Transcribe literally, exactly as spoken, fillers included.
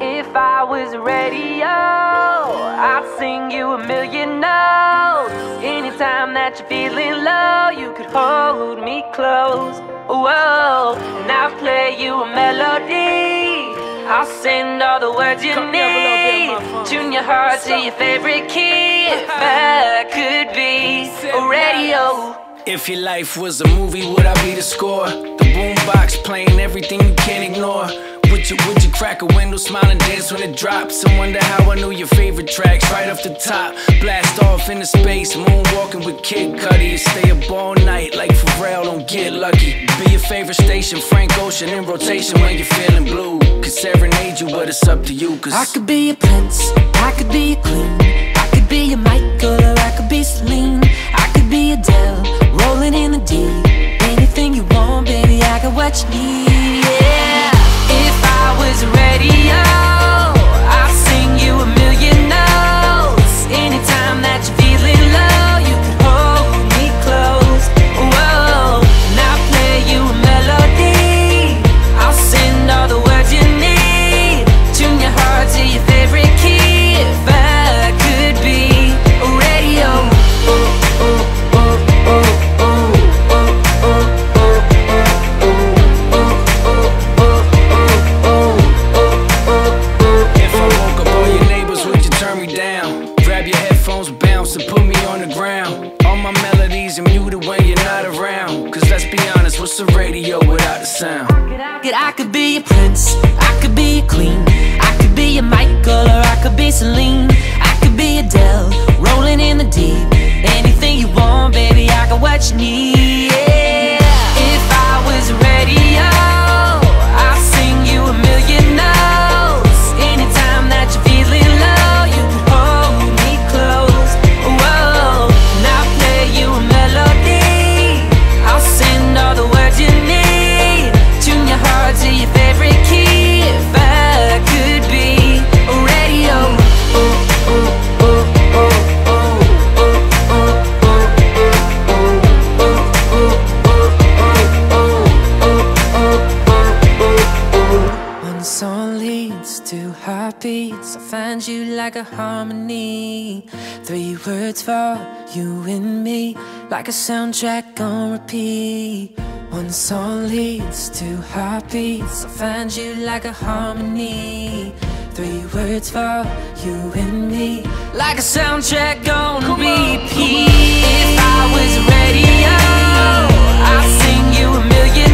If I was radio, I'd sing you a million notes. Anytime that you're feeling low, you could hold me close. Whoa, and I'll play you a melody. I'll send all the words you need. Tune your heart to your favorite key. If I could be a radio. If your life was a movie, would I be the score? The boombox playing everything you can't ignore. Would you, would you crack a window, smile and dance when it drops? And wonder how I know your favorite tracks right off the top. Blast off into space, moonwalking with Kid Cudi. Stay up all night like Pharrell, don't get lucky. Be your favorite station, Frank Ocean in rotation when you're feeling blue. Could serenade you, but it's up to you. Cause I could be your prince, I could be your queen, I could be your Michael, or I could be Celine. I could be Adele, rolling in the deep. Anything you want, baby, I got what you need, yeah. If I was radio, I'd sing you a million notes. Anytime that you're feeling low, you can hold me close. Whoa, and I'll play you a melody. I'll send all the words you need. Tune your heart to your favorite key. If I could be a radio. Oh, oh, oh, oh, oh, oh, oh, oh, oh, oh. And put me on the ground. All my melodies are muted when you're not around. Cause let's be honest, what's the radio without the sound? I could, I could be your prince, I could be your queen, I could be your Michael, or I could be Celine. I could be Adele, rolling in the deep. Anything you want, baby, I got what you need, yeah. If I was radio, I'd sing you a million notes. Anytime that you're feeling low, you could hold me close. Heartbeats, I find you like a harmony. Three words for you and me, like a soundtrack on repeat. One song leads to heartbeats, I find you like a harmony. Three words for you and me, like a soundtrack on repeat. If I was radio, I'd sing you a million.